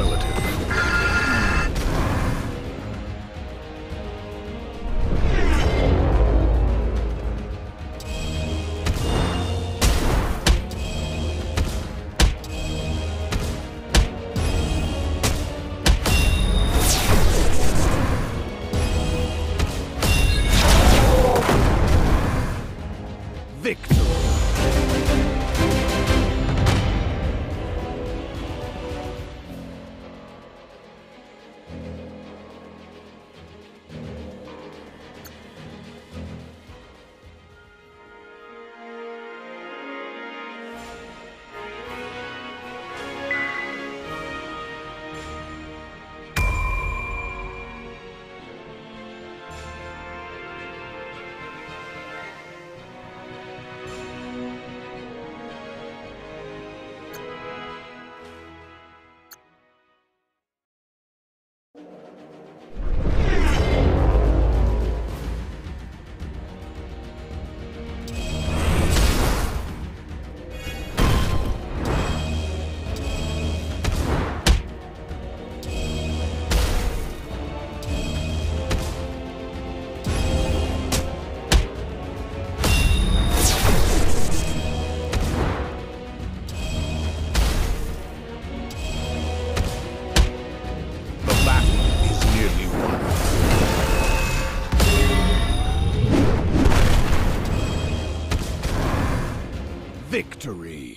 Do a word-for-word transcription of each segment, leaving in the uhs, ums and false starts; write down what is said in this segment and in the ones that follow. relative. Victory!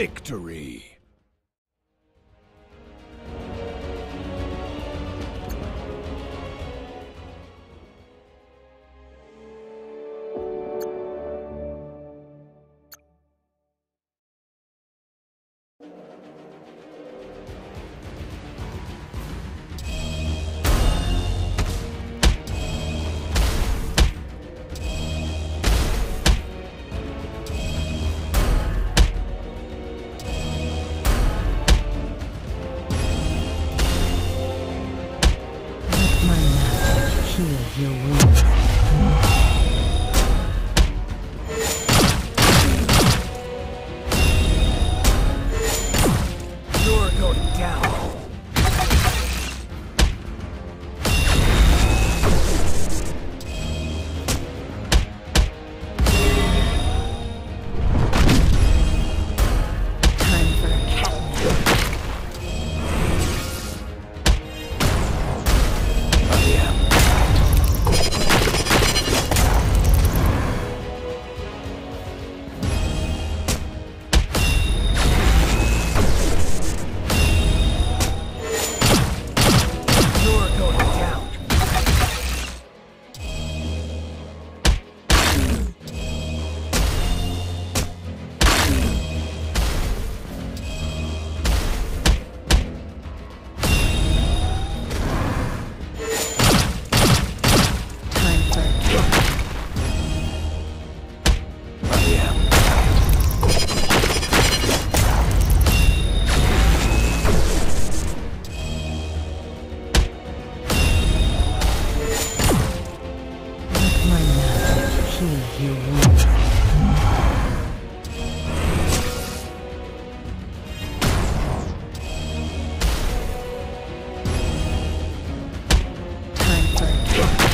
Victory! Your wounds. You're going down. Time for a cat nap.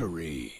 Victory!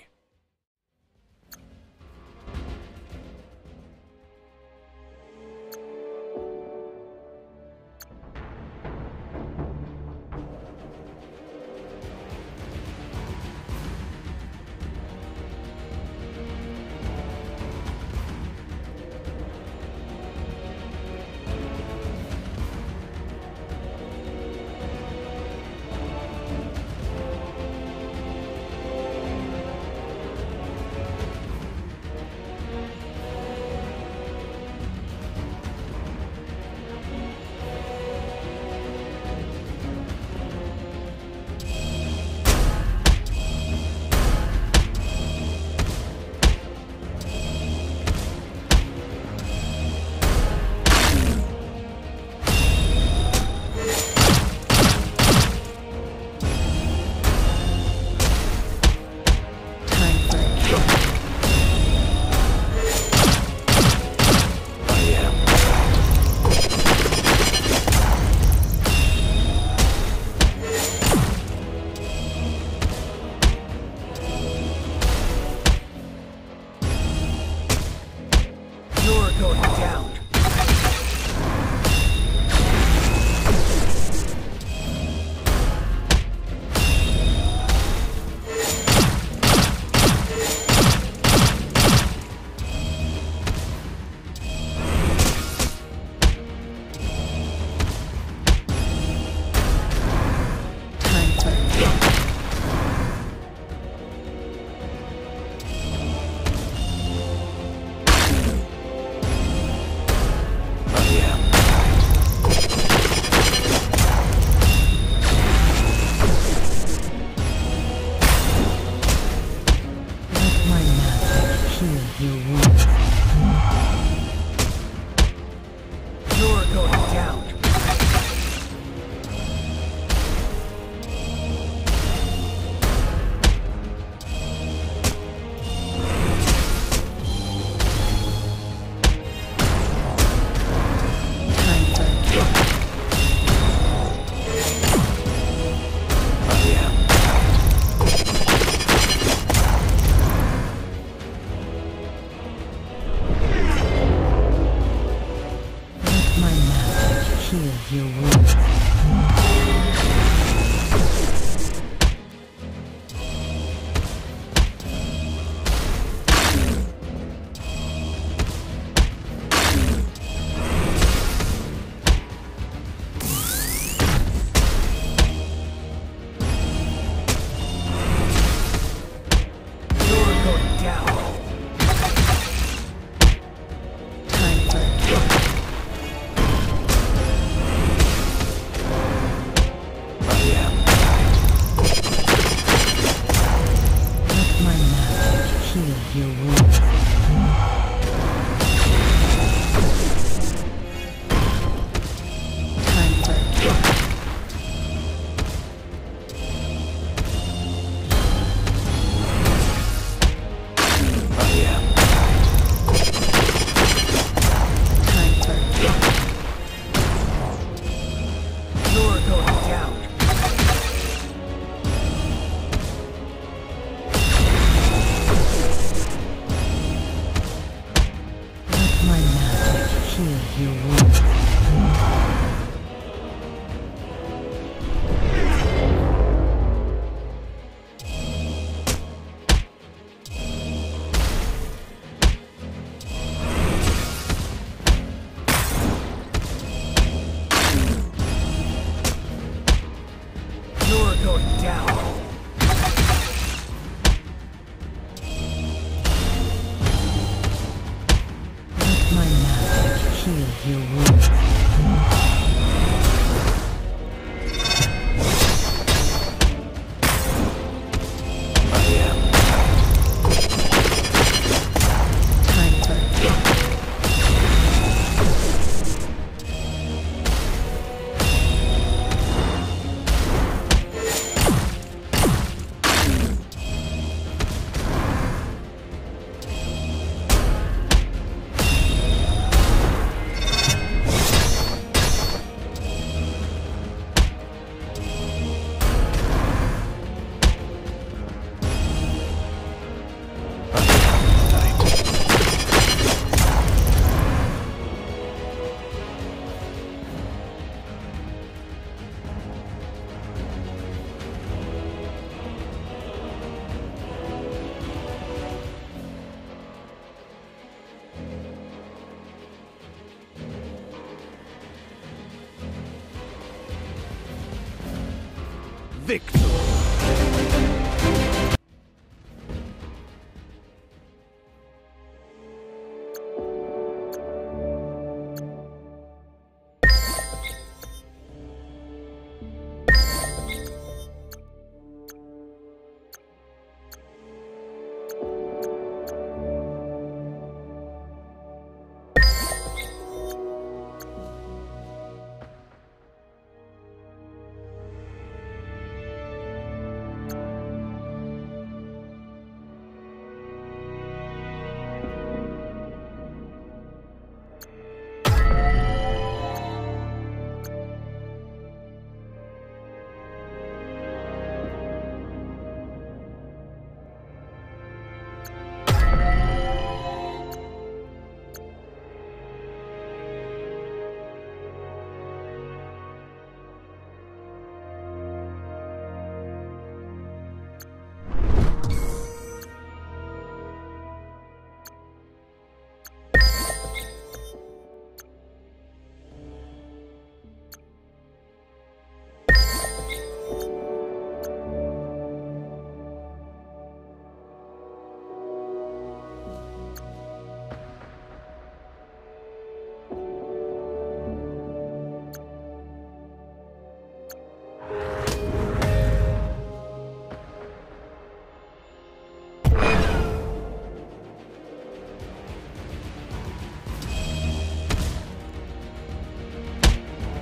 victor.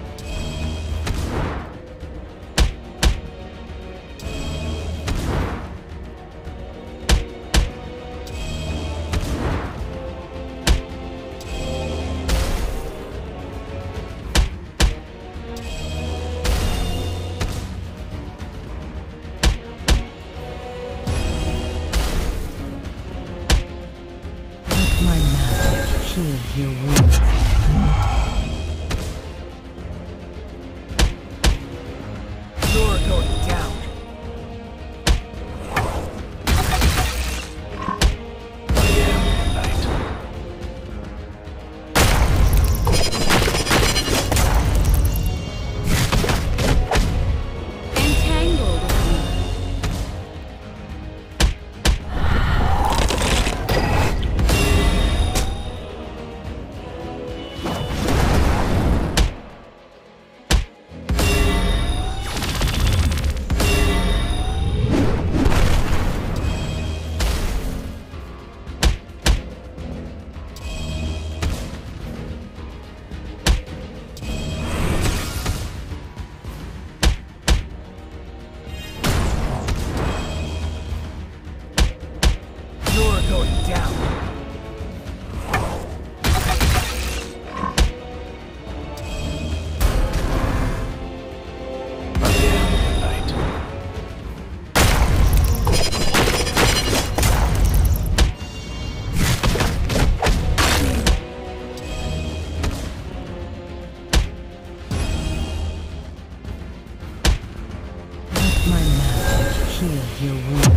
Your wounds. You're going down. Your wounds. Your wounds.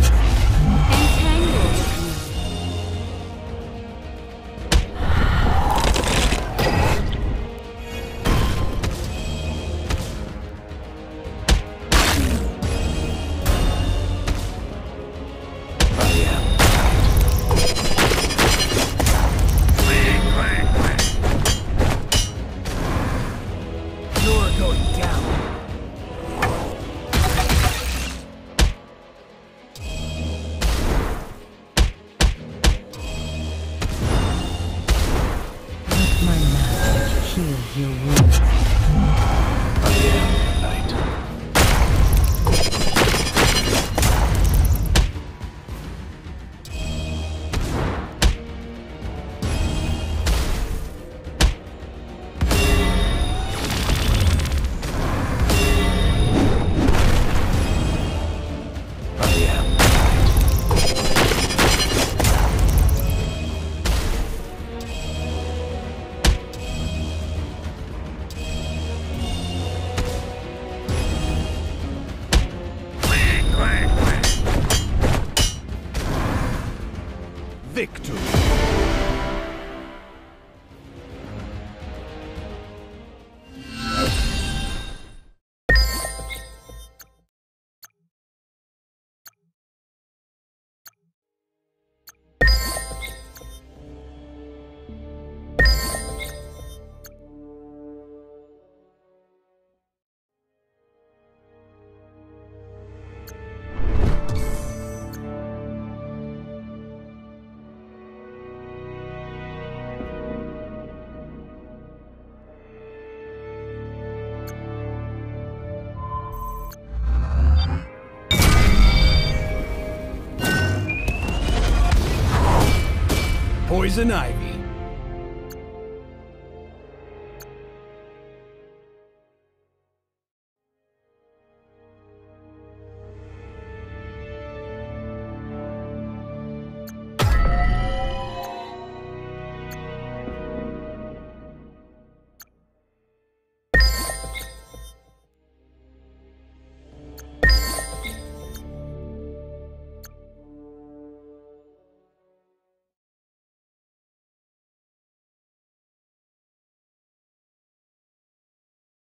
poison ivy.